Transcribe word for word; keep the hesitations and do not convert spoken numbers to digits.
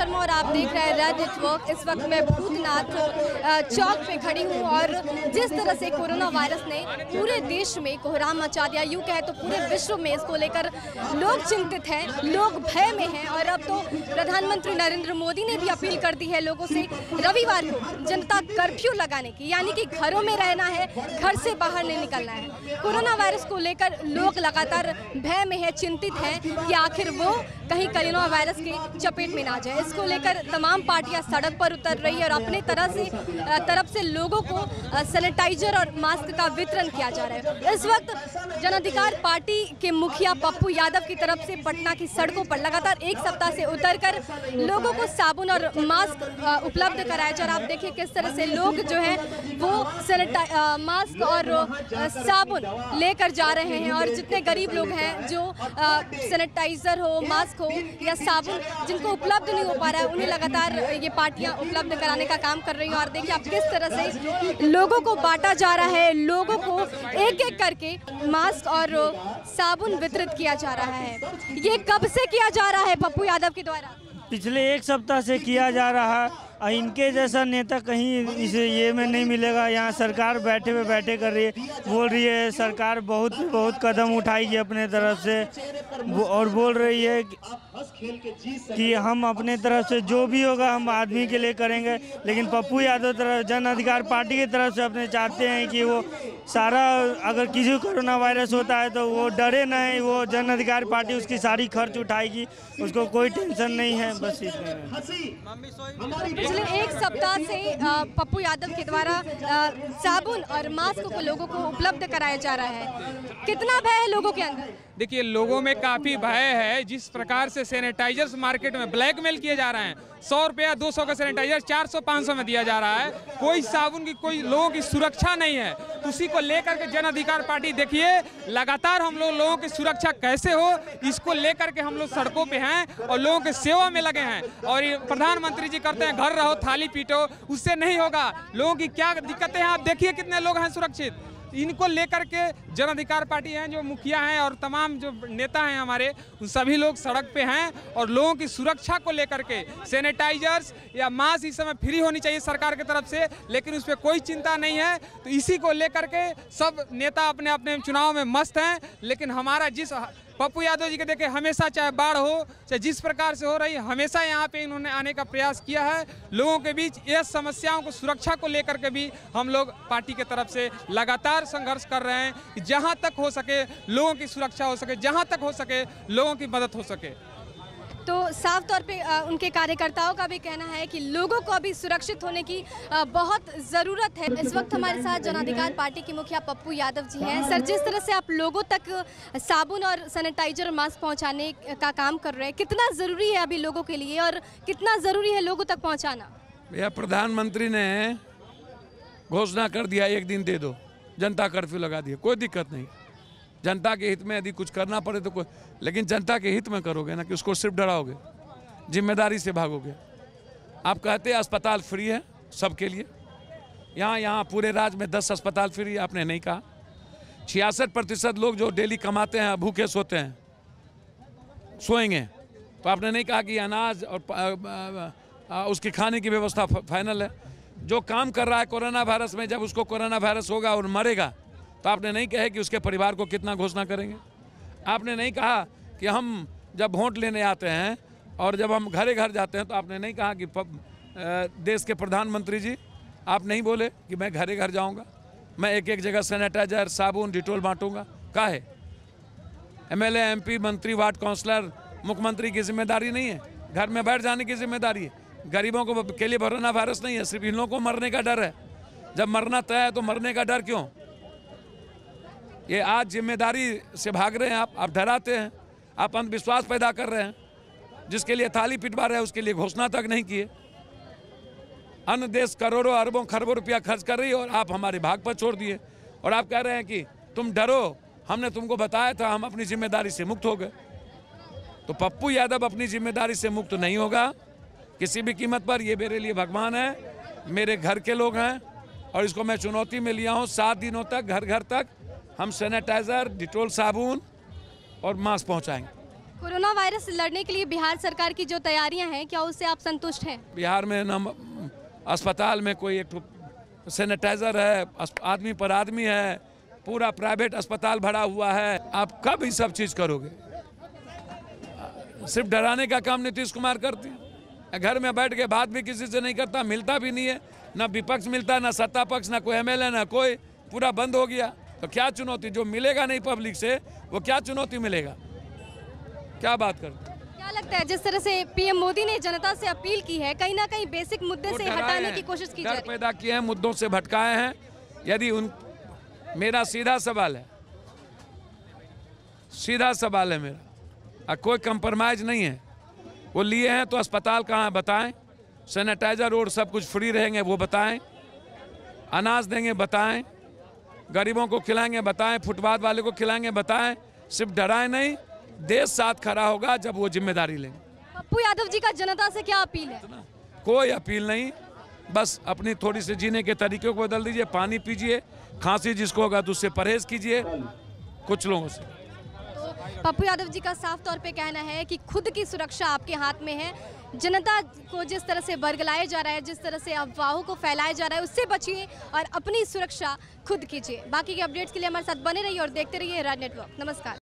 शर्मा और आप देख रहे हैं रैड नेटवर्क। इस वक्त मैं भूतनाथ चौक पे खड़ी हूँ और जिस तरह से कोरोना वायरस ने पूरे देश में कोहराम मचा दिया, यूँ कहे तो पूरे विश्व में इसको लेकर लोग चिंतित हैं, लोग भय में हैं। और अब तो प्रधानमंत्री नरेंद्र मोदी ने भी अपील कर दी है लोगों से रविवार को जनता कर्फ्यू लगाने की, यानी कि घरों में रहना है, घर से बाहर नहीं निकलना है। कोरोना वायरस को लेकर लोग लगातार भय में है, चिंतित हैं कि आखिर वो कहीं कोरोना वायरस के चपेट में ना जाए। इसको लेकर तमाम पार्टियां सड़क पर उतर रही है और अपने तरह से तरफ से लोगों को सैनिटाइजर और मास्क का वितरण किया जा रहा है। इस वक्त जन अधिकार पार्टी के मुखिया पप्पू यादव की तरफ से पटना की सड़कों पर लगातार एक सप्ताह से उतरकर लोगों को साबुन और मास्क उपलब्ध कराया जा रहा है। आप देखिए किस तरह से लोग जो है वो मास्क और साबुन लेकर जा रहे हैं और जितने गरीब लोग हैं जो सैनिटाइजर हो, मास्क हो या साबुन जिनको उपलब्ध नहीं हो पा रहा है, उन्हें लगातार ये पार्टियां उपलब्ध कराने का काम कर रही हैं। और देखिए आप किस तरह से लोगों को बांटा जा रहा है, लोगों को एक एक करके मास्क और साबुन वितरित किया जा रहा है। ये कब से किया जा रहा है पप्पू यादव के द्वारा? पिछले एक सप्ताह से किया जा रहा है। इनके जैसा नेता कहीं इस ये में नहीं मिलेगा। यहाँ सरकार बैठे पे बैठे कर रही है, बोल रही है सरकार बहुत बहुत कदम उठाएगी अपने तरफ से और बोल रही है कि हम अपने तरफ से जो भी होगा हम आदमी के लिए करेंगे। लेकिन पप्पू यादव तरफ जन अधिकार पार्टी की तरफ से अपने चाहते हैं कि वो सारा, अगर किसी कोरोना वायरस होता है तो वो डरे नहीं, वो जन अधिकार पार्टी उसकी सारी खर्च उठाएगी, उसको कोई टेंशन नहीं है। बस पिछले एक सप्ताह से पप्पू यादव के द्वारा साबुन और मास्क को लोगों को उपलब्ध कराया जा रहा है। कितना भय है लोगों के अंदर? देखिए लोगों में काफ़ी भय है। जिस प्रकार से सैनिटाइजर्स मार्केट में ब्लैकमेल किए जा रहे हैं, सौ रुपया दो सौ का सैनिटाइजर चार सौ पाँच सौ में दिया जा रहा है, कोई साबुन की, कोई लोगों की सुरक्षा नहीं है। उसी को लेकर के जन अधिकार पार्टी देखिए लगातार हम लोग लोगों की सुरक्षा कैसे हो, इसको लेकर के हम लोग सड़कों पे हैं और लोगों के सेवा में लगे हैं। और प्रधानमंत्री जी करते हैं घर रहो थाली पीटो, उससे नहीं होगा। लोगों की क्या दिक्कतें हैं आप देखिए, कितने लोग हैं सुरक्षित। इनको लेकर के जन अधिकार पार्टी हैं, जो मुखिया हैं और तमाम जो नेता हैं हमारे, उन सभी लोग सड़क पे हैं और लोगों की सुरक्षा को लेकर के सैनिटाइजर्स या मास्क इस समय फ्री होनी चाहिए सरकार की तरफ से, लेकिन उस पर कोई चिंता नहीं है। तो इसी को लेकर के सब नेता अपने अपने चुनाव में मस्त हैं। लेकिन हमारा जिस पप्पू यादव जी के देखे हमेशा, चाहे बाढ़ हो चाहे जिस प्रकार से हो रही, हमेशा यहाँ पे इन्होंने आने का प्रयास किया है। लोगों के बीच यह समस्याओं को, सुरक्षा को लेकर के भी हम लोग पार्टी के तरफ से लगातार संघर्ष कर रहे हैं कि जहाँ तक हो सके लोगों की सुरक्षा हो सके, जहाँ तक हो सके लोगों की मदद हो सके। तो साफ तौर पे उनके कार्यकर्ताओं का भी कहना है कि लोगों को अभी सुरक्षित होने की बहुत ज़रूरत है। इस वक्त हमारे साथ जन अधिकार पार्टी के मुखिया पप्पू यादव जी हैं। सर, जिस तरह से आप लोगों तक साबुन और सैनिटाइजर और मास्क पहुंचाने का काम कर रहे हैं, कितना ज़रूरी है अभी लोगों के लिए और कितना ज़रूरी है लोगों तक पहुँचाना? भैया प्रधानमंत्री ने घोषणा कर दिया एक दिन दे दो, जनता कर्फ्यू लगा दिया, कोई दिक्कत नहीं। जनता के हित में यदि कुछ करना पड़े तो कोई, लेकिन जनता के हित में करोगे ना, कि उसको सिर्फ डराओगे, जिम्मेदारी से भागोगे। आप कहते हैं अस्पताल फ्री है सबके लिए, यहाँ यहाँ पूरे राज्य में दस अस्पताल फ्री है, आपने नहीं कहा। छियासठ प्रतिशत लोग जो डेली कमाते हैं भूखे सोते हैं, सोएंगे, तो आपने नहीं कहा कि अनाज और उसकी खाने की व्यवस्था फाइनल है। जो काम कर रहा है कोरोना वायरस में, जब उसको कोरोना वायरस होगा और मरेगा, तो आपने नहीं कहा कि उसके परिवार को कितना घोषणा करेंगे। आपने नहीं कहा कि हम जब वोट लेने आते हैं और जब हम घरे घर जाते हैं, तो आपने नहीं कहा कि पब, देश के प्रधानमंत्री जी आप नहीं बोले कि मैं घरे घर जाऊंगा, मैं एक एक जगह सैनिटाइजर साबुन डिटोल बांटूंगा। काहे? एमएलए, एमपी, मंत्री, वार्ड काउंसलर, मुख्यमंत्री की जिम्मेदारी नहीं है, घर में बैठ जाने की जिम्मेदारी है। गरीबों को के लिए कोरोना वायरस नहीं है, सिर्फ इन लोगों को मरने का डर है। जब मरना तय है तो मरने का डर क्यों? ये आज जिम्मेदारी से भाग रहे हैं आप आप डराते हैं, आप अंधविश्वास पैदा कर रहे हैं। जिसके लिए थाली पिटवा रहे हैं उसके लिए घोषणा तक नहीं किए। अन्य देश करोड़ों अरबों खरबों रुपया खर्च कर रही है और आप हमारे भाग पर छोड़ दिए। और आप कह रहे हैं कि तुम डरो, हमने तुमको बताया था, हम अपनी जिम्मेदारी से मुक्त हो गए। तो पप्पू यादव अपनी जिम्मेदारी से मुक्त नहीं होगा किसी भी कीमत पर। ये मेरे लिए भगवान है, मेरे घर के लोग हैं और इसको मैं चुनौती में लिया हूँ। सात दिनों तक घर घर तक हम सैनिटाइजर, डिटोल, साबुन और मास्क पहुंचाएंगे। कोरोना वायरस से लड़ने के लिए बिहार सरकार की जो तैयारियां हैं, क्या उससे आप संतुष्ट हैं? बिहार में न अस्पताल में कोई एक सैनिटाइजर है, आदमी पर आदमी है, पूरा प्राइवेट अस्पताल भरा हुआ है। आप कब ये सब चीज़ करोगे? सिर्फ डराने का काम नीतीश कुमार करते हैं। घर में बैठ के बात भी किसी से नहीं करता, मिलता भी नहीं है, ना विपक्ष मिलता, ना सत्ता पक्ष, ना कोई एम एल ए, ना कोई, पूरा बंद हो गया। तो क्या चुनौती, जो मिलेगा नहीं पब्लिक से वो क्या चुनौती मिलेगा, क्या बात करते? क्या लगता है जिस तरह से पी एम मोदी ने जनता से अपील की है, कहीं ना कहीं बेसिक मुद्दे से हटाने की कोशिश की जा रही है, पैदा किए हैं, मुद्दों से भटकाए हैं। यदि उन मेरा सीधा सवाल है, सीधा सवाल है मेरा, कोई कंप्रोमाइज नहीं है। वो लिए हैं तो अस्पताल कहाँ बताएं, सैनिटाइजर और सब कुछ फ्री रहेंगे वो बताएं, अनाज देंगे बताएं, गरीबों को खिलाएंगे बताएं, फुटपाथ वाले को खिलाएंगे बताएं। सिर्फ डराएं नहीं, देश साथ खड़ा होगा जब वो जिम्मेदारी लेंगे। पप्पू यादव जी का जनता से क्या अपील है? कोई अपील नहीं, बस अपनी थोड़ी सी जीने के तरीके को बदल दीजिए, पानी पीजिए, खांसी जिसको होगा तो उससे परहेज कीजिए कुछ लोगों से। पप्पू यादव जी का साफ तौर पे कहना है कि खुद की सुरक्षा आपके हाथ में है। जनता को जिस तरह से बरगलाया जा रहा है, जिस तरह से अफवाहों को फैलाया जा रहा है, उससे बचिए और अपनी सुरक्षा खुद कीजिए। बाकी के अपडेट्स के लिए हमारे साथ बने रहिए और देखते रहिए राड नेटवर्क। नमस्कार।